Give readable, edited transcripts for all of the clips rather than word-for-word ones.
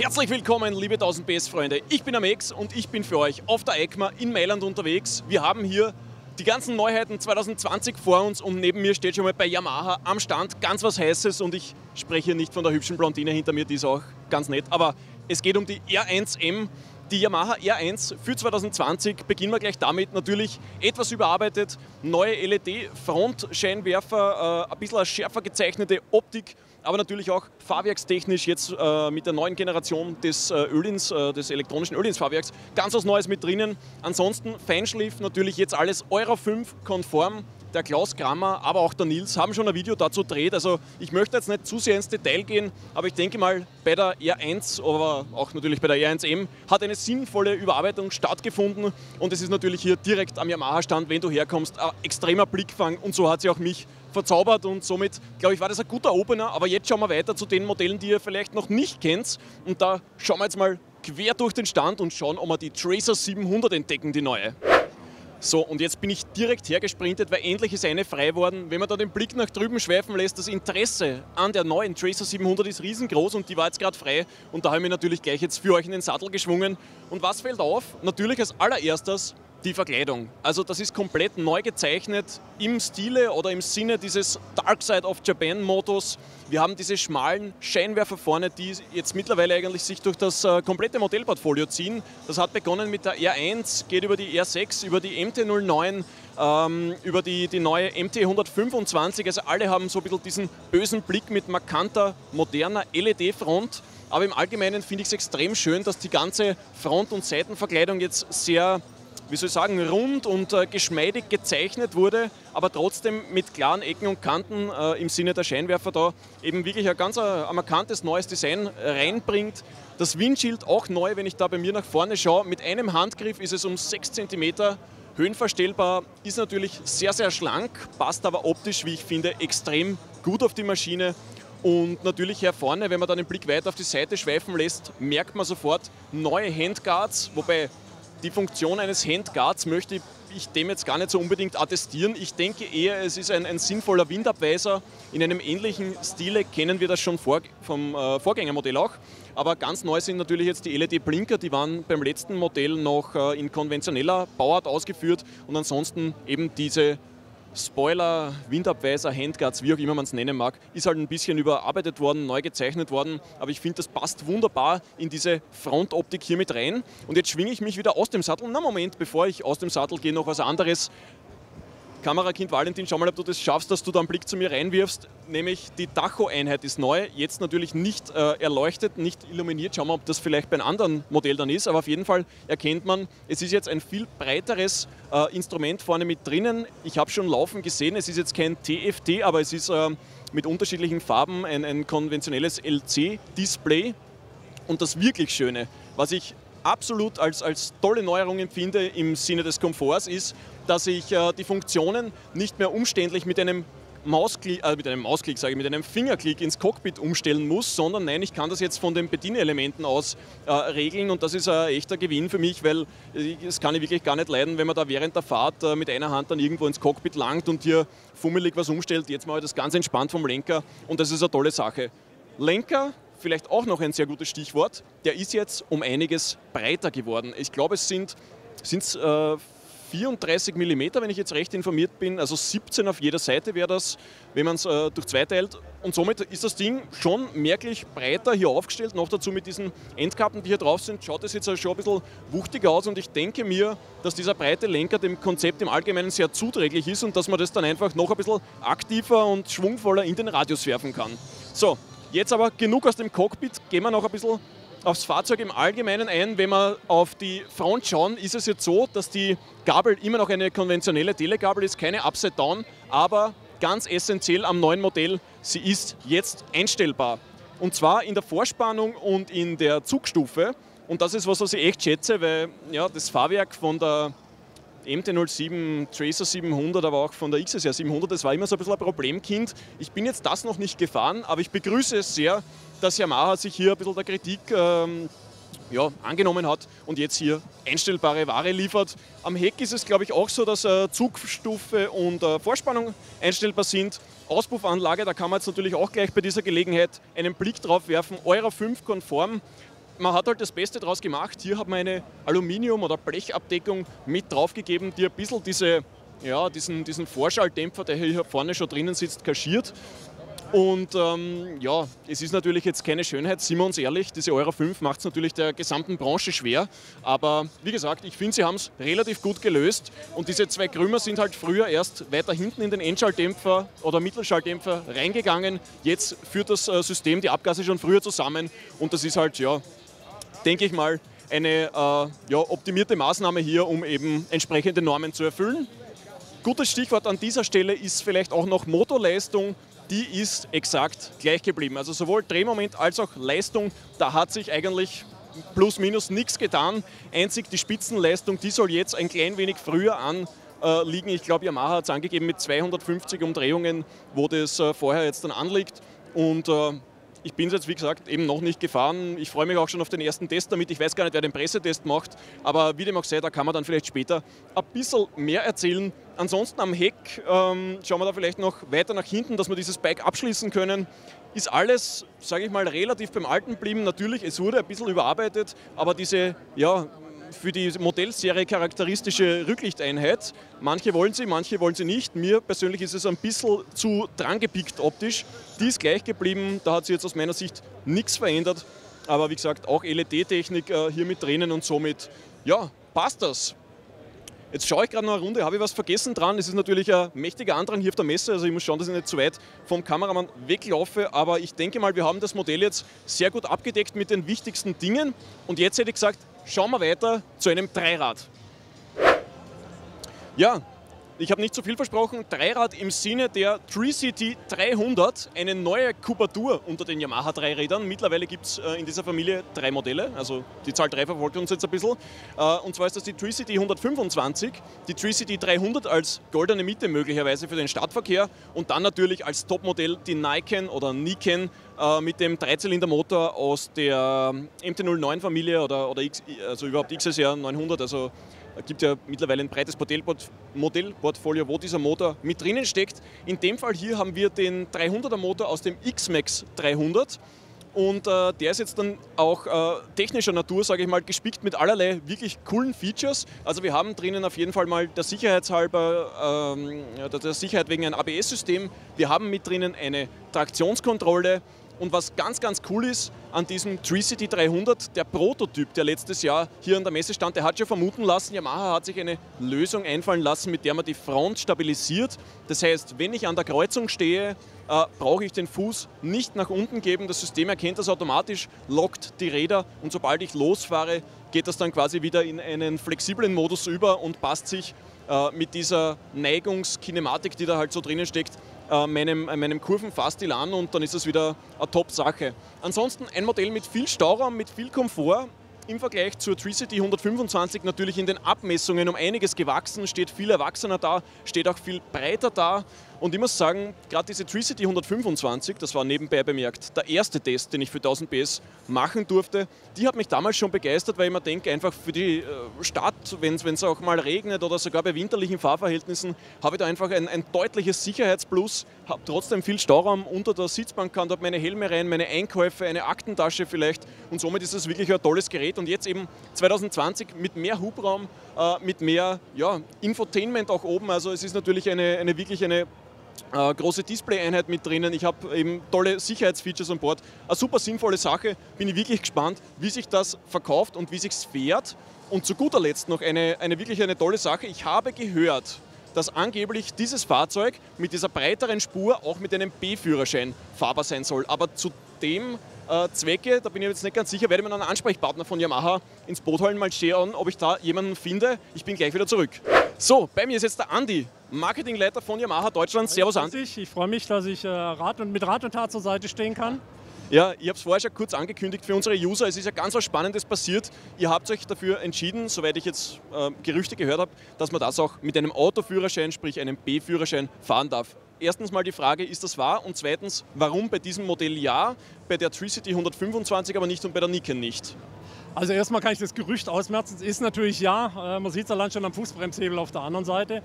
Herzlich willkommen, liebe 1000PS-Freunde. Ich bin der Max und ich bin für euch auf der EICMA in Mailand unterwegs. Wir haben hier die ganzen Neuheiten 2020 vor uns und neben mir steht schon mal bei Yamaha am Stand ganz was Heißes. Und ich spreche nicht von der hübschen Blondine hinter mir, die ist auch ganz nett. Aber es geht um die R1M, die Yamaha R1 für 2020. Beginnen wir gleich damit. Natürlich etwas überarbeitet, neue LED-Frontscheinwerfer, ein bisschen schärfer gezeichnete Optik. Aber natürlich auch fahrwerkstechnisch jetzt mit der neuen Generation des Öhlins, des elektronischen Öhlins-Fahrwerks, ganz was Neues mit drinnen. Ansonsten Feinschliff, natürlich jetzt alles Euro 5 konform. Der Klaus Krammer, aber auch der Nils haben schon ein Video dazu gedreht. Also ich möchte jetzt nicht zu sehr ins Detail gehen, aber ich denke mal, bei der R1, aber auch natürlich bei der R1M hat eine sinnvolle Überarbeitung stattgefunden. Und es ist natürlich hier direkt am Yamaha-Stand, wenn du herkommst, ein extremer Blickfang. Und so hat sie auch mich verzaubert und somit, glaube ich, war das ein guter Opener. Aber jetzt schauen wir weiter zu den Modellen, die ihr vielleicht noch nicht kennt. Und da schauen wir jetzt mal quer durch den Stand und schauen, ob wir die Tracer 700 entdecken, die neue. So, und jetzt bin ich direkt hergesprintet, weil endlich ist eine frei worden. Wenn man da den Blick nach drüben schweifen lässt, das Interesse an der neuen Tracer 700 ist riesengroß und die war jetzt gerade frei. Und da habe ich mich natürlich gleich jetzt für euch in den Sattel geschwungen. Und was fällt auf? Natürlich als allererstes die Verkleidung. Also das ist komplett neu gezeichnet im Stile oder im Sinne dieses Dark Side of Japan Mottos. Wir haben diese schmalen Scheinwerfer vorne, die jetzt mittlerweile eigentlich sich durch das komplette Modellportfolio ziehen. Das hat begonnen mit der R1, geht über die R6, über die MT-09, über die neue MT-125. Also alle haben so ein bisschen diesen bösen Blick mit markanter, moderner LED-Front. Aber im Allgemeinen finde ich es extrem schön, dass die ganze Front- und Seitenverkleidung jetzt sehr, wie soll ich sagen, rund und geschmeidig gezeichnet wurde, aber trotzdem mit klaren Ecken und Kanten im Sinne der Scheinwerfer da eben wirklich ein ganz markantes neues Design reinbringt. Das Windschild auch neu, wenn ich da bei mir nach vorne schaue. Mit einem Handgriff ist es um 6 cm höhenverstellbar, ist natürlich sehr, sehr schlank, passt aber optisch, wie ich finde, extrem gut auf die Maschine. Und natürlich hier vorne, wenn man dann den Blick weiter auf die Seite schweifen lässt, merkt man sofort neue Handguards, wobei die Funktion eines Handguards möchte ich dem jetzt gar nicht so unbedingt attestieren. Ich denke eher, es ist ein sinnvoller Windabweiser. In einem ähnlichen Stile kennen wir das schon vom Vorgängermodell auch. Aber ganz neu sind natürlich jetzt die LED-Blinker. Die waren beim letzten Modell noch in konventioneller Bauart ausgeführt. Und ansonsten eben diese Spoiler, Windabweiser, Handguards, wie auch immer man es nennen mag, ist halt ein bisschen überarbeitet worden, neu gezeichnet worden. Aber ich finde, das passt wunderbar in diese Frontoptik hier mit rein. Und jetzt schwinge ich mich wieder aus dem Sattel. Na Moment, bevor ich aus dem Sattel gehe, noch was anderes. Kamerakind Valentin, schau mal, ob du das schaffst, dass du da einen Blick zu mir reinwirfst. Nämlich die Tacho-Einheit ist neu, jetzt natürlich nicht erleuchtet, nicht illuminiert. Schauen wir, ob das vielleicht bei einem anderen Modell dann ist. Aber auf jeden Fall erkennt man, es ist jetzt ein viel breiteres Instrument vorne mit drinnen. Ich habe schon laufen gesehen, es ist jetzt kein TFT, aber es ist mit unterschiedlichen Farben ein konventionelles LC-Display. Und das wirklich Schöne, was ich absolut als tolle Neuerung empfinde im Sinne des Komforts, ist, dass ich die Funktionen nicht mehr umständlich mit einem Fingerklick ins Cockpit umstellen muss, sondern nein, ich kann das jetzt von den Bedienelementen aus regeln und das ist ein echter Gewinn für mich, weil das kann ich wirklich gar nicht leiden, wenn man da während der Fahrt mit einer Hand dann irgendwo ins Cockpit langt und hier fummelig was umstellt. Jetzt mache ich das ganz entspannt vom Lenker und das ist eine tolle Sache. Lenker, vielleicht auch noch ein sehr gutes Stichwort, der ist jetzt um einiges breiter geworden. Ich glaube, es sind 34 mm, wenn ich jetzt recht informiert bin, also 17 auf jeder Seite wäre das, wenn man es durch zwei teilt. Und somit ist das Ding schon merklich breiter hier aufgestellt. Noch dazu mit diesen Endkappen, die hier drauf sind, schaut es jetzt schon ein bisschen wuchtiger aus. Und ich denke mir, dass dieser breite Lenker dem Konzept im Allgemeinen sehr zuträglich ist und dass man das dann einfach noch ein bisschen aktiver und schwungvoller in den Radius werfen kann. So, jetzt aber genug aus dem Cockpit, gehen wir noch ein bisschen aufs Fahrzeug im Allgemeinen ein. Wenn wir auf die Front schauen, ist es jetzt so, dass die Gabel immer noch eine konventionelle Telegabel ist, keine Upside-Down, aber ganz essentiell am neuen Modell, sie ist jetzt einstellbar. Und zwar in der Vorspannung und in der Zugstufe. Und das ist was ich echt schätze, weil ja, das Fahrwerk von der MT-07, Tracer 700, aber auch von der XSR 700, das war immer so ein bisschen ein Problemkind. Ich bin jetzt das noch nicht gefahren, aber ich begrüße es sehr, dass Yamaha sich hier ein bisschen der Kritik angenommen hat und jetzt hier einstellbare Ware liefert. Am Heck ist es, glaube ich, auch so, dass Zugstufe und Vorspannung einstellbar sind. Auspuffanlage, da kann man jetzt natürlich auch gleich bei dieser Gelegenheit einen Blick drauf werfen. Euro 5 konform. man hat halt das Beste draus gemacht. Hier hat man eine Aluminium- oder Blechabdeckung mit draufgegeben, die ein bisschen diesen Vorschalldämpfer, der hier vorne schon drinnen sitzt, kaschiert. Und ja, es ist natürlich jetzt keine Schönheit, sind wir uns ehrlich, diese Euro 5 macht es natürlich der gesamten Branche schwer, aber wie gesagt, ich finde, sie haben es relativ gut gelöst und diese zwei Krümmer sind halt früher erst weiter hinten in den Endschalldämpfer oder Mittelschalldämpfer reingegangen, jetzt führt das System die Abgase schon früher zusammen und das ist halt, ja, denke ich mal, eine optimierte Maßnahme hier, um eben entsprechende Normen zu erfüllen. Gutes Stichwort an dieser Stelle ist vielleicht auch noch Motorleistung. Die ist exakt gleich geblieben. Also sowohl Drehmoment als auch Leistung, da hat sich eigentlich plus minus nichts getan. Einzig die Spitzenleistung, die soll jetzt ein klein wenig früher anliegen. Ich glaube, Yamaha hat es angegeben mit 250 Umdrehungen, wo das vorher jetzt dann anliegt. Und ich bin es jetzt, wie gesagt, eben noch nicht gefahren. Ich freue mich auch schon auf den ersten Test damit. Ich weiß gar nicht, wer den Pressetest macht. Aber wie dem auch sei, da kann man dann vielleicht später ein bisschen mehr erzählen. Ansonsten am Heck schauen wir da vielleicht noch weiter nach hinten, dass wir dieses Bike abschließen können. Ist alles, sage ich mal, relativ beim Alten geblieben. Natürlich, es wurde ein bisschen überarbeitet, aber diese, ja, für die Modellserie charakteristische Rücklichteinheit, manche wollen sie nicht. Mir persönlich ist es ein bisschen zu drangepickt optisch. Die ist gleich geblieben, da hat sich jetzt aus meiner Sicht nichts verändert. Aber wie gesagt, auch LED-Technik hier mit drinnen und somit, ja, passt das. Jetzt schaue ich gerade noch eine Runde, habe ich was vergessen dran? Es ist natürlich ein mächtiger Andrang hier auf der Messe, also ich muss schauen, dass ich nicht zu weit vom Kameramann weglaufe, aber ich denke mal, wir haben das Modell jetzt sehr gut abgedeckt mit den wichtigsten Dingen und jetzt hätte ich gesagt, schauen wir weiter zu einem Dreirad. Ja, ich habe nicht zu viel versprochen, Dreirad im Sinne der Tricity 300, eine neue Kubatur unter den Yamaha Dreirädern. Mittlerweile gibt es in dieser Familie 3 Modelle, also die Zahl 3 verfolgt uns jetzt ein bisschen. Und zwar ist das die Tricity 125, die Tricity 300 als goldene Mitte möglicherweise für den Stadtverkehr und dann natürlich als Topmodell die Niken oder Niken mit dem Dreizylindermotor aus der MT-09 Familie oder also überhaupt XSR 900, also es gibt ja mittlerweile ein breites Modellportfolio, wo dieser Motor mit drinnen steckt. In dem Fall hier haben wir den 300er Motor aus dem X-Max 300 und der ist jetzt dann auch technischer Natur, sage ich mal, gespickt mit allerlei wirklich coolen Features. Also wir haben drinnen auf jeden Fall mal der Sicherheit wegen ein ABS-System. Wir haben mit drinnen eine Traktionskontrolle. Und was ganz, ganz cool ist an diesem Tricity 300, der Prototyp, der letztes Jahr hier an der Messe stand, der hat schon vermuten lassen, Yamaha hat sich eine Lösung einfallen lassen, mit der man die Front stabilisiert. Das heißt, wenn ich an der Kreuzung stehe, brauche ich den Fuß nicht nach unten geben. Das System erkennt das automatisch, lockt die Räder und sobald ich losfahre, geht das dann quasi wieder in einen flexiblen Modus über und passt sich mit dieser Neigungskinematik, die da halt so drinnen steckt, meinem Kurvenfahrstil an und dann ist das wieder eine Top-Sache. Ansonsten ein Modell mit viel Stauraum, mit viel Komfort. Im Vergleich zur Tricity 125 natürlich in den Abmessungen um einiges gewachsen, steht viel erwachsener da, steht auch viel breiter da. Und ich muss sagen, gerade diese Tricity 125, das war nebenbei bemerkt der erste Test, den ich für 1000PS machen durfte, die hat mich damals schon begeistert, weil ich mir denke, einfach für die Stadt, wenn es auch mal regnet oder sogar bei winterlichen Fahrverhältnissen, habe ich da einfach ein deutliches Sicherheitsplus, habe trotzdem viel Stauraum unter der Sitzbank, kann dort meine Helme rein, meine Einkäufe, eine Aktentasche vielleicht und somit ist das wirklich ein tolles Gerät. Und jetzt eben 2020 mit mehr Hubraum, mit mehr, ja, Infotainment auch oben. Also es ist natürlich wirklich eine große Display-Einheit mit drinnen. Ich habe eben tolle Sicherheitsfeatures an Bord. Eine super sinnvolle Sache. Bin ich wirklich gespannt, wie sich das verkauft und wie sich es fährt. Und zu guter Letzt noch eine tolle Sache. Ich habe gehört, dass angeblich dieses Fahrzeug mit dieser breiteren Spur auch mit einem B-Führerschein fahrbar sein soll. Aber zu dem Zwecke, da bin ich jetzt nicht ganz sicher, werde ich mir einen Ansprechpartner von Yamaha ins Boot holen, mal schauen, ob ich da jemanden finde. Ich bin gleich wieder zurück. So, bei mir ist jetzt der Andi, Marketingleiter von Yamaha Deutschland. Servus Andi. Ich freue mich, dass ich mit Rat und Tat zur Seite stehen kann. Ja, ich habe es vorher schon kurz angekündigt für unsere User. Es ist ja ganz was Spannendes passiert. Ihr habt euch dafür entschieden, soweit ich jetzt Gerüchte gehört habe, dass man das auch mit einem Autoführerschein, sprich einem B-Führerschein, fahren darf. Erstens mal die Frage, ist das wahr? Und zweitens, warum bei diesem Modell ja, bei der Tricity 125 aber nicht und bei der Niken nicht? Also erstmal kann ich das Gerücht ausmerzen. Es ist natürlich ja, man sieht es allein schon am Fußbremshebel auf der anderen Seite.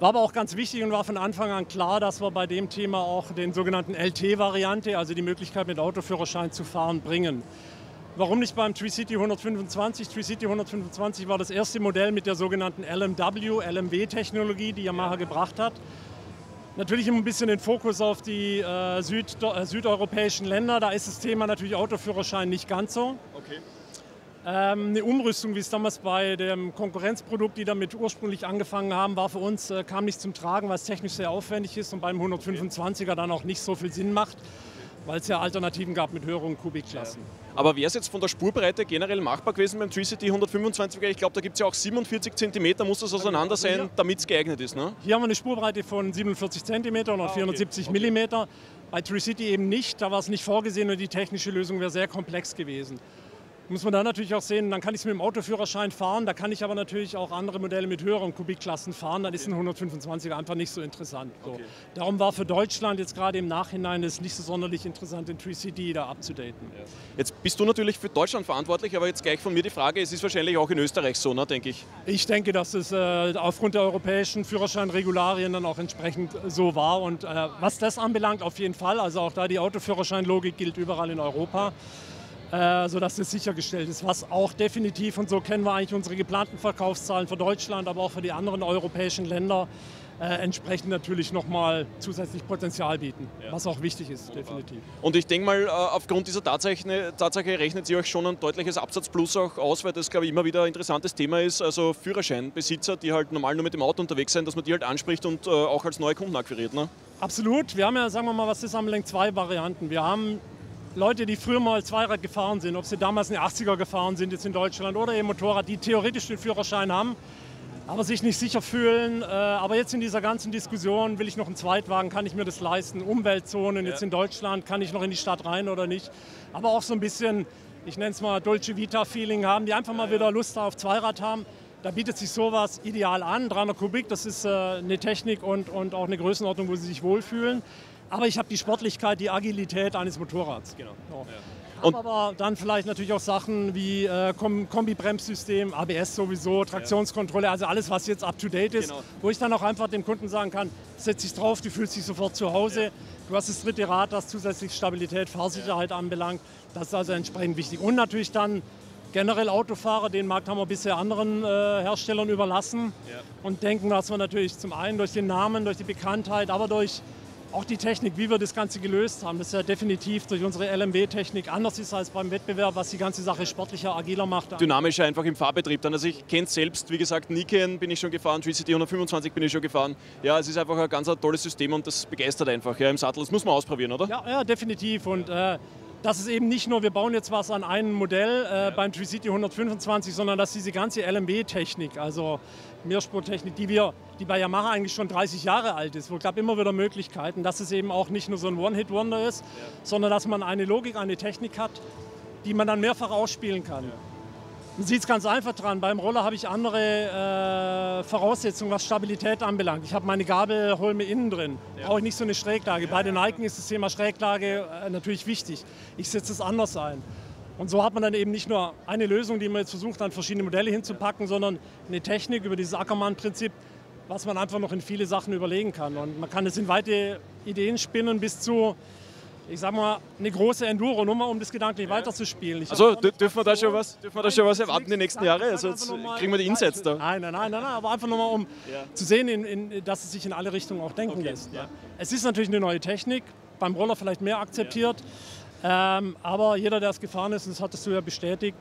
War aber auch ganz wichtig und war von Anfang an klar, dass wir bei dem Thema auch den sogenannten LT-Variante, also die Möglichkeit mit Autoführerschein zu fahren, bringen. Warum nicht beim Tricity 125? Tricity 125 war das erste Modell mit der sogenannten LMW, LMW-Technologie, die Yamaha gebracht hat. Natürlich immer ein bisschen den Fokus auf die südeuropäischen Länder. Da ist das Thema natürlich Autoführerschein nicht ganz so. Okay. Eine Umrüstung, wie es damals bei dem Konkurrenzprodukt, die damit ursprünglich angefangen haben, war für uns, kam nicht zum Tragen, weil es technisch sehr aufwendig ist und beim 125er dann auch nicht so viel Sinn macht, weil es ja Alternativen gab mit höheren Kubikklassen. Ja. Aber wäre es jetzt von der Spurbreite generell machbar gewesen beim Tricity 125er? Ich glaube, da gibt es ja auch 47 cm, muss das auseinander sein, damit es geeignet ist, ne? Hier haben wir eine Spurbreite von 47 cm und 470 mm. Bei Tricity eben nicht, da war es nicht vorgesehen und die technische Lösung wäre sehr komplex gewesen. Muss man da natürlich auch sehen, dann kann ich es mit dem Autoführerschein fahren, da kann ich aber natürlich auch andere Modelle mit höheren Kubikklassen fahren, dann ist ein 125er einfach nicht so interessant. So. Okay. Darum war für Deutschland jetzt gerade im Nachhinein es nicht so sonderlich interessant, den Tricity da abzudaten. Ja. Jetzt bist du natürlich für Deutschland verantwortlich, aber jetzt gleich von mir die Frage, es ist wahrscheinlich auch in Österreich so, ne, denke ich. Ich denke, dass es aufgrund der europäischen Führerscheinregularien dann auch entsprechend so war und was das anbelangt auf jeden Fall, also auch da die Autoführerscheinlogik gilt überall in Europa. Sodass das sichergestellt ist, was auch definitiv, und so kennen wir eigentlich unsere geplanten Verkaufszahlen für Deutschland, aber auch für die anderen europäischen Länder, entsprechend natürlich nochmal zusätzlich Potenzial bieten, was auch wichtig ist, definitiv. Und ich denke mal, aufgrund dieser Tatsache rechnet sich euch schon ein deutliches Absatzplus auch aus, weil das, glaube ich, immer wieder ein interessantes Thema ist, also Führerscheinbesitzer, die halt normal nur mit dem Auto unterwegs sind, dass man die halt anspricht und auch als neue Kunden akquiriert, ne? Absolut, wir haben ja, sagen wir mal, was das anbelangt, zwei Varianten. Wir haben Leute, die früher mal Zweirad gefahren sind, ob sie damals in den 80er gefahren sind, jetzt in Deutschland, oder eben Motorrad, die theoretisch den Führerschein haben, aber sich nicht sicher fühlen. Aber jetzt in dieser ganzen Diskussion, will ich noch einen Zweitwagen, kann ich mir das leisten? Umweltzonen, jetzt in Deutschland, kann ich noch in die Stadt rein oder nicht? Aber auch so ein bisschen, ich nenne es mal Dolce Vita-Feeling haben, die einfach mal wieder Lust auf Zweirad haben. Da bietet sich sowas ideal an. 300 Kubik, das ist eine Technik und auch eine Größenordnung, wo sie sich wohlfühlen. Aber ich habe die Sportlichkeit, die Agilität eines Motorrads. Genau. Und aber dann vielleicht natürlich auch Sachen wie Kombi-Bremssystem, ABS sowieso, Traktionskontrolle, also alles, was jetzt up-to-date ist, wo ich dann auch einfach dem Kunden sagen kann, setz dich drauf, du fühlst dich sofort zu Hause, du hast das dritte Rad, das zusätzlich Stabilität, Fahrsicherheit anbelangt, das ist also entsprechend wichtig. Und natürlich dann generell Autofahrer, den Markt haben wir bisher anderen Herstellern überlassen und denken, dass wir natürlich zum einen durch den Namen, durch die Bekanntheit, aber durch auch die Technik, wie wir das Ganze gelöst haben, das ist ja definitiv durch unsere LMW-Technik anders ist als beim Wettbewerb, was die ganze Sache sportlicher, agiler macht. Dynamischer einfach im Fahrbetrieb dann. Also ich kenne es selbst, wie gesagt, Niken bin ich schon gefahren, Tricity 125 bin ich schon gefahren. Ja, es ist einfach ein ganz tolles System und das begeistert einfach im Sattel. Das muss man ausprobieren, oder? Ja, ja, definitiv. Und das ist eben nicht nur, wir bauen jetzt was an einem Modell beim Tricity 125, sondern dass diese ganze LMW-Technik, also Mehrspurtechnik, die bei Yamaha eigentlich schon 30 Jahre alt ist, wo es gab immer wieder Möglichkeiten, dass es eben auch nicht nur so ein One-Hit-Wonder ist, sondern dass man eine Logik, eine Technik hat, die man dann mehrfach ausspielen kann. Man sieht es ganz einfach dran, beim Roller habe ich andere Voraussetzungen, was Stabilität anbelangt. Ich habe meine Gabelholme innen drin, brauche ich nicht so eine Schräglage. Bei den Niken ist das Thema Schräglage natürlich wichtig. Ich setze es anders ein. Und so hat man dann eben nicht nur eine Lösung, die man jetzt versucht, an verschiedene Modelle hinzupacken, sondern eine Technik über dieses Ackermann-Prinzip, was man einfach noch in viele Sachen überlegen kann. Und man kann es in weite Ideen spinnen bis zu, ich sag mal, eine große Enduro-Nummer, um das gedanklich weiterzuspielen. Also dürfen wir da schon was erwarten die nächsten Jahre? Sonst kriegen wir die Insights da. Nein, aber einfach nochmal, um zu sehen, dass es sich in alle Richtungen auch denken lässt. Ja. Es ist natürlich eine neue Technik, beim Roller vielleicht mehr akzeptiert, aber jeder, der es gefahren ist, und das hattest du ja bestätigt,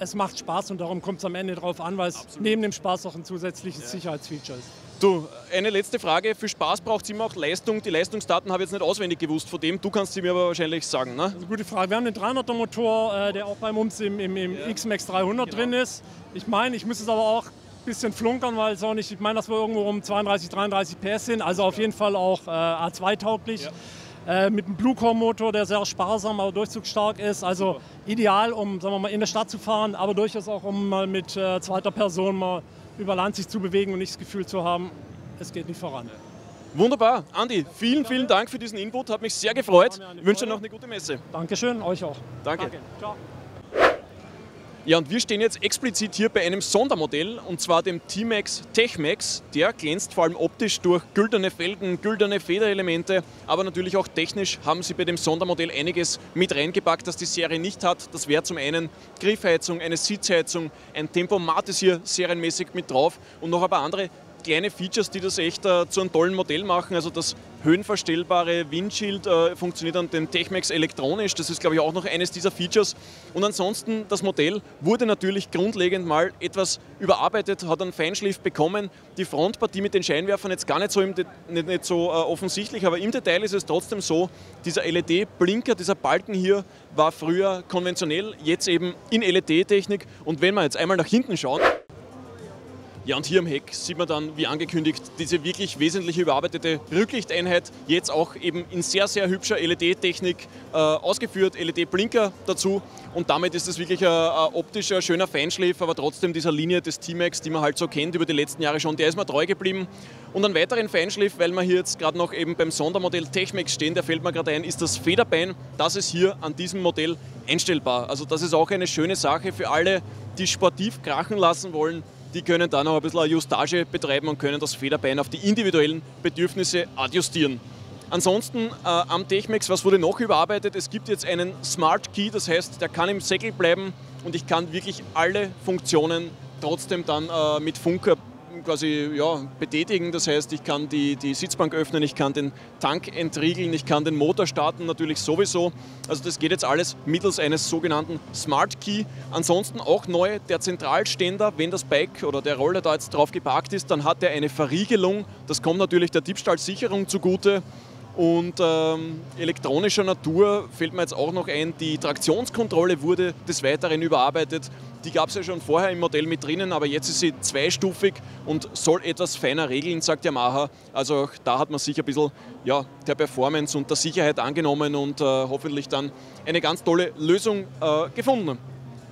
es macht Spaß und darum kommt es am Ende drauf an, weil es neben dem Spaß auch ein zusätzliches Sicherheitsfeature ist. Du, eine letzte Frage. Für Spaß braucht es immer auch Leistung. Die Leistungsdaten habe ich jetzt nicht auswendig gewusst von dem. Du kannst sie mir aber wahrscheinlich sagen, ne? Also gute Frage. Wir haben den 300er Motor, der auch beim uns im X-Max 300 drin ist. Ich meine, ich muss es aber auch ein bisschen flunkern, weil es auch nicht, ich meine, dass wir irgendwo um 32, 33 PS sind. Also auf jeden Fall auch A2-tauglich. Ja. Mit einem Bluecore-Motor, der sehr sparsam, aber durchzugsstark ist. Also ideal, um, sagen wir mal, in der Stadt zu fahren, aber durchaus auch, um mal mit zweiter Person mal über Land sich zu bewegen und nicht das Gefühl zu haben, es geht nicht voran. Wunderbar. Andi, vielen Dank für diesen Input. Hat mich sehr gefreut. Ich wünsche dir noch eine gute Messe. Dankeschön, euch auch. Danke. Ciao. Ja, und wir stehen jetzt explizit hier bei einem Sondermodell, und zwar dem T-Max Tech MAX. Der glänzt vor allem optisch durch güldene Felgen, güldene Federelemente, aber natürlich auch technisch haben sie bei dem Sondermodell einiges mit reingepackt, das die Serie nicht hat. Das wäre zum einen Griffheizung, eine Sitzheizung, ein Tempomat ist hier serienmäßig mit drauf und noch ein paar andere kleine Features, die das echt zu einem tollen Modell machen. Also das höhenverstellbare Windschild funktioniert an dem Tech MAX elektronisch. Das ist, glaube ich, auch noch eines dieser Features. Und ansonsten, das Modell wurde natürlich grundlegend mal etwas überarbeitet, hat einen Feinschliff bekommen. Die Frontpartie mit den Scheinwerfern jetzt gar nicht so, offensichtlich, aber im Detail ist es trotzdem so, dieser LED-Blinker, dieser Balken hier, war früher konventionell, jetzt eben in LED-Technik. Und wenn wir jetzt einmal nach hinten schauen, ja, und hier am Heck sieht man dann, wie angekündigt, diese wirklich wesentlich überarbeitete Rücklichteinheit, jetzt auch eben in sehr, sehr hübscher LED-Technik ausgeführt, LED-Blinker dazu, und damit ist es wirklich ein optischer, schöner Feinschliff, aber trotzdem dieser Linie des T-Max, die man halt so kennt über die letzten Jahre schon, der ist mir treu geblieben. Und einen weiteren Feinschliff, weil wir hier jetzt gerade noch eben beim Sondermodell Tech MAX stehen, der fällt mir gerade ein, ist das Federbein. Das ist hier an diesem Modell einstellbar. Also das ist auch eine schöne Sache für alle, die sportiv krachen lassen wollen. Die können da noch ein bisschen Justage betreiben und können das Federbein auf die individuellen Bedürfnisse adjustieren. Ansonsten am Tech MAX, was wurde noch überarbeitet? Es gibt jetzt einen Smart Key, das heißt, der kann im Säckel bleiben und ich kann wirklich alle Funktionen trotzdem dann mit Funker quasi betätigen. Das heißt, ich kann die Sitzbank öffnen, ich kann den Tank entriegeln, ich kann den Motor starten, natürlich sowieso. Also das geht jetzt alles mittels eines sogenannten Smart Key. Ansonsten auch neu, der Zentralständer, wenn das Bike oder der Roller da jetzt drauf geparkt ist, dann hat er eine Verriegelung. Das kommt natürlich der Diebstahlsicherung zugute. Und elektronischer Natur fällt mir jetzt auch noch ein, die Traktionskontrolle wurde des Weiteren überarbeitet. Die gab es ja schon vorher im Modell mit drinnen, aber jetzt ist sie zweistufig und soll etwas feiner regeln, sagt Yamaha. Also auch da hat man sich ein bisschen der Performance und der Sicherheit angenommen und hoffentlich dann eine ganz tolle Lösung gefunden.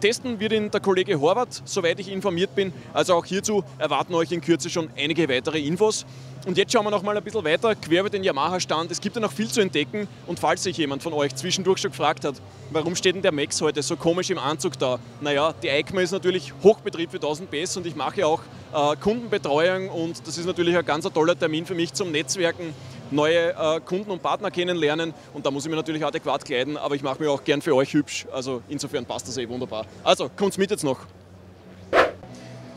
Testen wird ihn der Kollege Horvath, soweit ich informiert bin. Also auch hierzu erwarten euch in Kürze schon einige weitere Infos. Und jetzt schauen wir noch mal ein bisschen weiter, quer über den Yamaha-Stand. Es gibt ja noch viel zu entdecken. Und falls sich jemand von euch zwischendurch schon gefragt hat, warum steht denn der Max heute so komisch im Anzug da? Naja, die EICMA ist natürlich Hochbetrieb für 1000PS und ich mache auch Kundenbetreuung. Und das ist natürlich ein ganz toller Termin für mich zum Netzwerken, neue Kunden und Partner kennenlernen. Und da muss ich mich natürlich adäquat kleiden, aber ich mache mich auch gern für euch hübsch. Also insofern passt das eh wunderbar. Also, kommt's mit jetzt noch.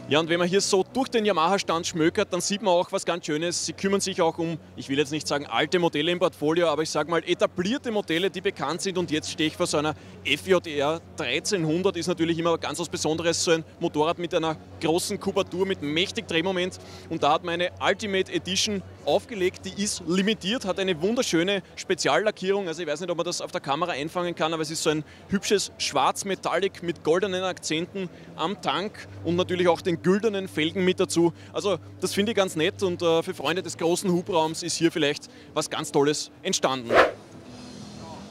Ja, und wenn man hier so durch den Yamaha-Stand schmökert, dann sieht man auch was ganz Schönes. Sie kümmern sich auch um, ich will jetzt nicht sagen alte Modelle im Portfolio, aber ich sage mal etablierte Modelle, die bekannt sind. Und jetzt stehe ich vor so einer FJR 1300, ist natürlich immer ganz was Besonderes, so ein Motorrad mit einer großen Kubatur, mit mächtig Drehmoment. Und da hat man eine Ultimate Edition aufgelegt, die ist limitiert, hat eine wunderschöne Speziallackierung. Also ich weiß nicht, ob man das auf der Kamera einfangen kann, aber es ist so ein hübsches Schwarz-Metallic mit goldenen Akzenten am Tank und natürlich auch den güldenen Felgen mit dazu. Also das finde ich ganz nett und für Freunde des großen Hubraums ist hier vielleicht was ganz Tolles entstanden.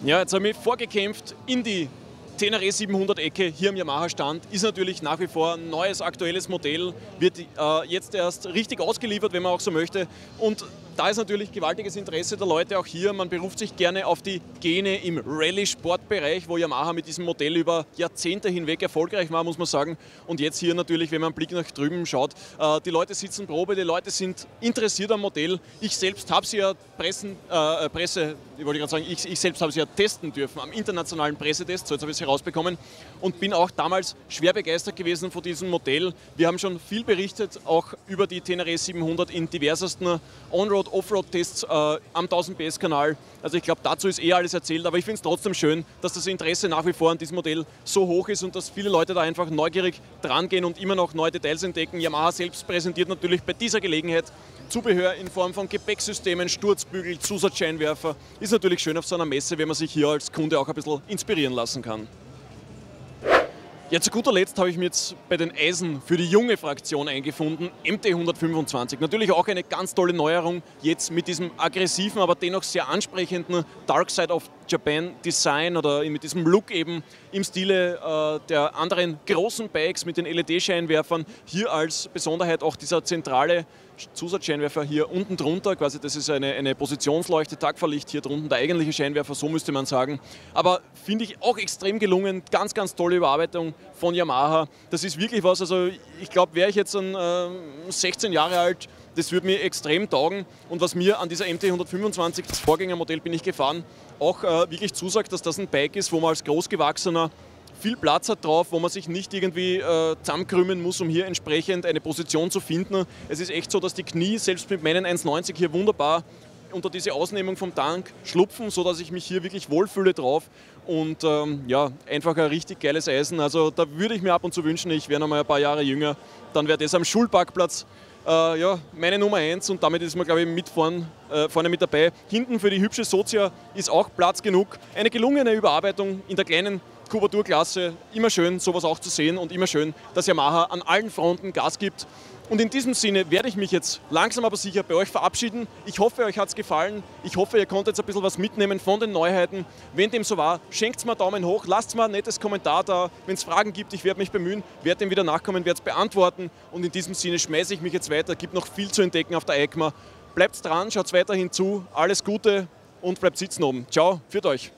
Ja, jetzt habe ich vorgekämpft in die Tenere 700 Ecke hier am Yamaha-Stand, ist natürlich nach wie vor ein neues, aktuelles Modell, wird jetzt erst richtig ausgeliefert, wenn man auch so möchte. Und da ist natürlich gewaltiges Interesse der Leute auch hier. Man beruft sich gerne auf die Gene im Rallye-Sportbereich, wo Yamaha mit diesem Modell über Jahrzehnte hinweg erfolgreich war, muss man sagen. Und jetzt hier natürlich, wenn man einen Blick nach drüben schaut, die Leute sitzen Probe, die Leute sind interessiert am Modell. Ich selbst habe sie ja testen dürfen am internationalen Pressetest, so jetzt habe ich es herausbekommen, und bin auch damals schwer begeistert gewesen von diesem Modell. Wir haben schon viel berichtet, auch über die Tenere 700 in diversesten Offroad-Tests am 1000PS-Kanal. Also ich glaube, dazu ist alles erzählt, aber ich finde es trotzdem schön, dass das Interesse nach wie vor an diesem Modell so hoch ist und dass viele Leute da einfach neugierig dran gehen und immer noch neue Details entdecken. Yamaha selbst präsentiert natürlich bei dieser Gelegenheit Zubehör in Form von Gepäcksystemen, Sturzbügel, Zusatzscheinwerfer. Ist natürlich schön auf so einer Messe, wenn man sich hier als Kunde auch ein bisschen inspirieren lassen kann. Ja, zu guter Letzt habe ich mir jetzt bei den Eisen für die junge Fraktion eingefunden, MT-125. Natürlich auch eine ganz tolle Neuerung, jetzt mit diesem aggressiven, aber dennoch sehr ansprechenden Dark Side of Japan Design oder mit diesem Look eben im Stile der anderen großen Bikes mit den LED-Scheinwerfern. Hier als Besonderheit auch dieser zentrale Zusatzscheinwerfer hier unten drunter, quasi das ist eine Positionsleuchte, Tagfahrlicht, hier drunten der eigentliche Scheinwerfer, so müsste man sagen. Aber finde ich auch extrem gelungen, ganz, ganz tolle Überarbeitung von Yamaha. Das ist wirklich was, also ich glaube, wäre ich jetzt 16 Jahre alt, das würde mir extrem taugen. Und was mir an dieser MT-125, das Vorgängermodell bin ich gefahren, auch wirklich zusagt, dass das ein Bike ist, wo man als Großgewachsener viel Platz hat drauf, wo man sich nicht irgendwie zusammenkrümmen muss, um hier entsprechend eine Position zu finden. Es ist echt so, dass die Knie, selbst mit meinen 1,90 hier wunderbar unter diese Ausnehmung vom Tank schlupfen, sodass ich mich hier wirklich wohlfühle drauf. Und ja, einfach ein richtig geiles Eisen. Also da würde ich mir ab und zu wünschen, ich wäre noch mal ein paar Jahre jünger, dann wäre das am Schulparkplatz ja, meine Nummer 1 und damit ist man, glaube ich, mit vorne mit dabei. Hinten für die hübsche Sozia ist auch Platz genug. Eine gelungene Überarbeitung in der kleinen Kubaturklasse. Immer schön, sowas auch zu sehen und immer schön, dass Yamaha an allen Fronten Gas gibt. Und in diesem Sinne werde ich mich jetzt langsam aber sicher bei euch verabschieden. Ich hoffe, euch hat es gefallen. Ich hoffe, ihr konntet jetzt ein bisschen was mitnehmen von den Neuheiten. Wenn dem so war, schenkt mir einen Daumen hoch, lasst mal ein nettes Kommentar da. Wenn es Fragen gibt, ich werde mich bemühen, werde dem wieder nachkommen, werde es beantworten. Und in diesem Sinne schmeiße ich mich jetzt weiter. Es gibt noch viel zu entdecken auf der EICMA. Bleibt dran, schaut weiterhin zu. Alles Gute und bleibt sitzen oben. Ciao, führt euch.